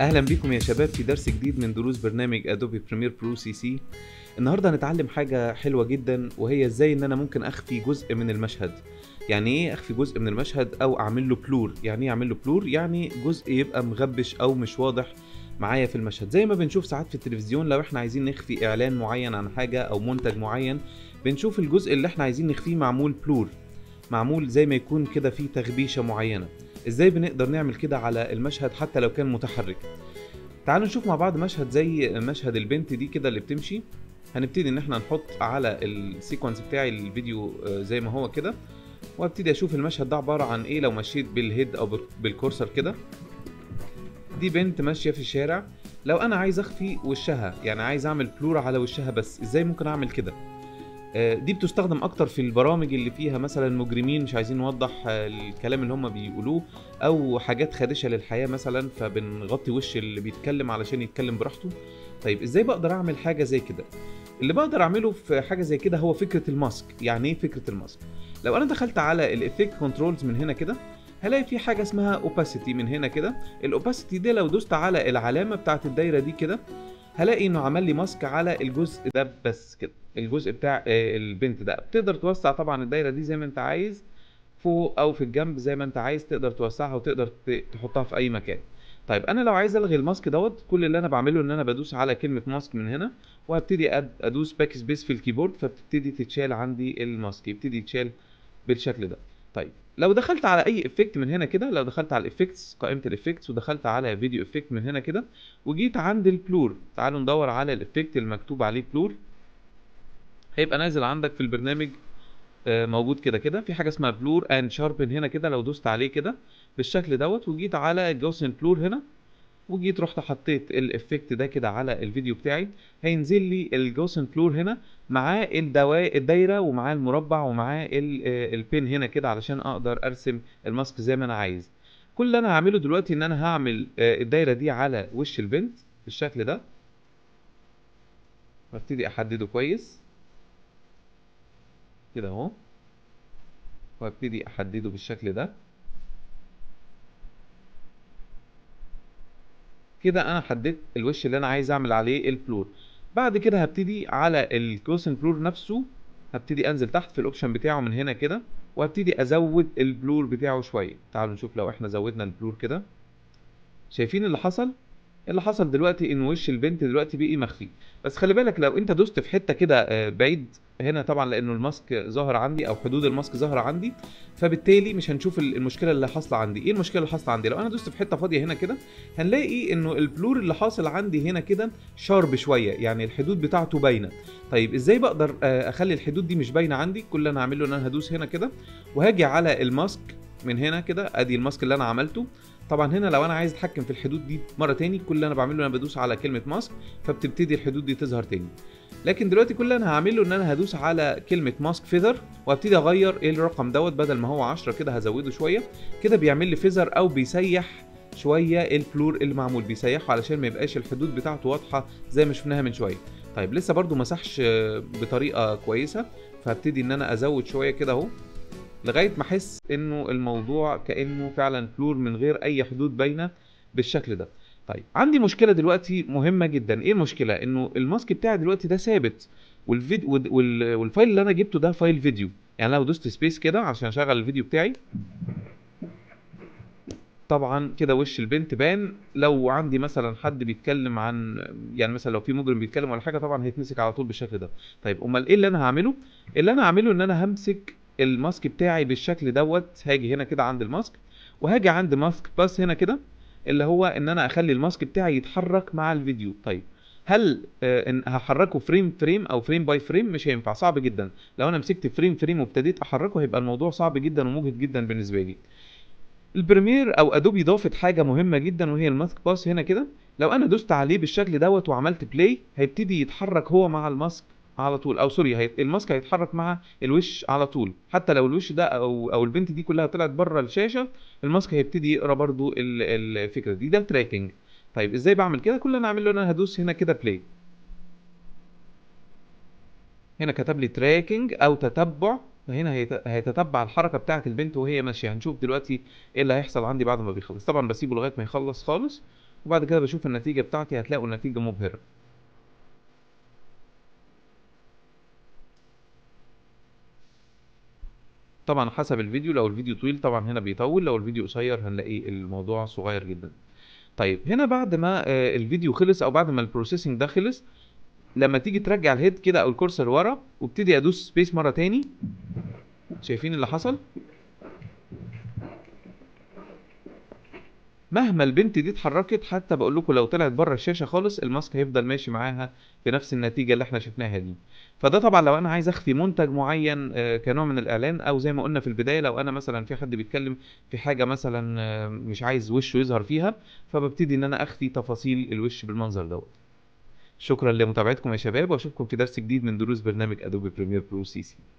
اهلا بكم يا شباب في درس جديد من دروس برنامج ادوبي بريمير برو سي سي. النهارده هنتعلم حاجه حلوه جدا، وهي ازاي ان انا ممكن اخفي جزء من المشهد. يعني ايه اخفي جزء من المشهد او اعمل له بلور؟ يعني ايه اعمل له بلور؟ يعني جزء يبقى مغبش او مش واضح معايا في المشهد، زي ما بنشوف ساعات في التلفزيون لو احنا عايزين نخفي اعلان معين عن حاجه او منتج معين، بنشوف الجزء اللي احنا عايزين نخفيه معمول بلور، معمول زي ما يكون كده فيه تغبيشه معينه. ازاي بنقدر نعمل كده على المشهد حتى لو كان متحرك؟ تعالوا نشوف مع بعض مشهد زي مشهد البنت دي كده اللي بتمشي. هنبتدي ان احنا نحط على السيكونس بتاعي الفيديو زي ما هو كده، وابتدي اشوف المشهد ده عباره عن ايه لو مشيت بالهيد او بالكورسر كده. دي بنت ماشيه في الشارع. لو انا عايز اخفي وشها، يعني عايز اعمل بلور على وشها بس، ازاي ممكن اعمل كده؟ دي بتستخدم اكتر في البرامج اللي فيها مثلا مجرمين مش عايزين نوضح الكلام اللي هم بيقولوه، او حاجات خادشه للحياه مثلا، فبنغطي وش اللي بيتكلم علشان يتكلم براحته. طيب ازاي بقدر اعمل حاجه زي كده؟ اللي بقدر اعمله في حاجه زي كده هو فكره الماسك. يعني ايه فكره الماسك؟ لو انا دخلت على الافكت كنترولز من هنا كده، هلاقي في حاجه اسمها اوباسيتي من هنا كده. الاوباسيتي دي لو دوست على العلامه بتاعه الدايره دي كده، هلاقي انه عمل لي ماسك على الجزء ده بس كده، الجزء بتاع البنت ده. بتقدر توسع طبعا الدايره دي زي ما انت عايز، فوق او في الجنب زي ما انت عايز، تقدر توسعها وتقدر تحطها في اي مكان. طيب انا لو عايز الغي الماسك دوت، كل اللي انا بعمله ان انا بدوس على كلمه ماسك من هنا، وهبتدي ادوس باك سبيس في الكيبورد، فبتبتدي تتشال عندي الماسك، يبتدي يتشال بالشكل ده. طيب لو دخلت على اي افكت من هنا كده، لو دخلت على الافكتس، قائمه الافكتس، ودخلت على فيديو افكت من هنا كده، وجيت عند البلور، تعالوا ندور على الافكت المكتوب عليه بلور. هيبقى نازل عندك في البرنامج موجود كده كده، في حاجه اسمها بلور اند شاربن هنا كده. لو دوست عليه كده بالشكل دوت، وجيت على جوسن بلور هنا، وجيت رحت حطيت الافكت ده كده على الفيديو بتاعي، هينزل لي الجوسن بلور هنا معاه الدايره ومعاه المربع ومعاه البين هنا كده، علشان اقدر ارسم الماسك زي ما انا عايز. كل اللي انا هعمله دلوقتي ان انا هعمل الدايره دي على وش البنت بالشكل ده، وابتدي احدده كويس كده اهو، وابتدي احدده بالشكل ده كده. انا حددت الوش اللي انا عايز اعمل عليه البلور. بعد كده هبتدي على الجوسن بلور نفسه، هبتدي انزل تحت في الاوبشن بتاعه من هنا كده، وهبتدي ازود البلور بتاعه شويه. تعالوا نشوف لو احنا زودنا البلور كده، شايفين اللي حصل؟ اللي حصل دلوقتي ان وش البنت دلوقتي بقي مخفي. بس خلي بالك لو انت دوست في حته كده بعيد هنا، طبعا لانه الماسك ظاهر عندي او حدود الماسك ظاهره عندي، فبالتالي مش هنشوف المشكله اللي حاصله عندي. ايه المشكله اللي حاصله عندي؟ لو انا دوست في حته فاضيه هنا كده، هنلاقي انه البلور اللي حاصل عندي هنا كده شارب شويه، يعني الحدود بتاعته باينه. طيب ازاي بقدر اخلي الحدود دي مش باينه عندي؟ كل اللي انا هعمله ان انا هدوس هنا كده، وهاجي على الماسك من هنا كده. ادي الماسك اللي انا عملته. طبعا هنا لو انا عايز اتحكم في الحدود دي مره تاني، كل اللي انا بعمله انا بدوس على كلمه ماسك، فبتبتدي الحدود دي تظهر تاني. لكن دلوقتي كل اللي انا هعمله ان انا هدوس على كلمه ماسك فيذر، وابتدي اغير الرقم دوت، بدل ما هو 10 كده هزوده شويه كده، بيعمل لي فيذر او بيسيح شويه البلور اللي معمول، بيسيحه علشان ما يبقاش الحدود بتاعته واضحه زي ما شفناها من شويه. طيب لسه برده ما مسحش بطريقه كويسه، فهبتدي ان انا ازود شويه كده اهو، لغايه ما احس انه الموضوع كانه فعلا بلور من غير اي حدود باينه بالشكل ده. طيب عندي مشكله دلوقتي مهمه جدا. ايه المشكله؟ انه الماسك بتاعي دلوقتي ده ثابت، والفايل اللي انا جبته ده فايل فيديو. يعني لو دوست سبيس كده عشان اشغل الفيديو بتاعي، طبعا كده وش البنت بان. لو عندي مثلا حد بيتكلم عن، يعني مثلا لو في مجرم بيتكلم ولا حاجه، طبعا هيتمسك على طول بالشكل ده. طيب امال ايه اللي انا هعمله؟ اللي انا هعمله ان انا همسك الماسك بتاعي بالشكل دوت. هاجي هنا كده عند الماسك، وهاجي عند ماسك باث هنا كده، اللي هو ان انا اخلي الماسك بتاعي يتحرك مع الفيديو. طيب هل إن هحركه فريم فريم او فريم باي فريم؟ مش هينفع، صعب جدا. لو انا مسكت فريم فريم وابتديت احركه، هيبقى الموضوع صعب جدا ومجهد جدا بالنسبه لي. البريمير او ادوبي ضافت حاجه مهمه جدا، وهي الماسك باث هنا كده. لو انا دوست عليه بالشكل دوت وعملت بلاي، هيبتدي يتحرك هو مع الماسك على طول، او سوري الماسك هيتحرك مع الوش على طول. حتى لو الوش ده او البنت دي كلها طلعت بره الشاشه، الماسك هيبتدي يقرا برضو الفكره دي. ده التراكنج. طيب ازاي بعمل كده؟ كل اللي انا هعمله ان انا هدوس هنا كده بلاي. هنا كتب لي تراكنج او تتبع، هنا هيتتبع الحركه بتاعه البنت وهي ماشيه. هنشوف دلوقتي ايه اللي هيحصل عندي بعد ما بيخلص. طبعا بسيبه لغايه ما يخلص خالص، وبعد كده بشوف النتيجة بتاعتي، هتلاقوا النتيجة مبهرة. طبعا حسب الفيديو، لو الفيديو طويل طبعا هنا بيطول، لو الفيديو قصير هنلاقي الموضوع صغير جدا. طيب هنا بعد ما الفيديو خلص او بعد ما البروسيسنج ده خلص، لما تيجي ترجع الهيد كده او الكورسر ورا وابتدي ادوس سبيس مره تاني، شايفين اللي حصل؟ مهما البنت دي اتحركت، حتى بقول لكم لو طلعت بره الشاشه خالص الماسك هيفضل ماشي معاها بنفس النتيجه اللي احنا شفناها دي. فده طبعا لو انا عايز اخفي منتج معين كنوع من الاعلان، او زي ما قلنا في البدايه لو انا مثلا في حد بيتكلم في حاجه مثلا مش عايز وشه يظهر فيها، فببتدي ان انا اخفي تفاصيل الوش بالمنظر دوت. شكرا لمتابعتكم يا شباب، واشوفكم في درس جديد من دروس برنامج ادوبي بريمير برو سي.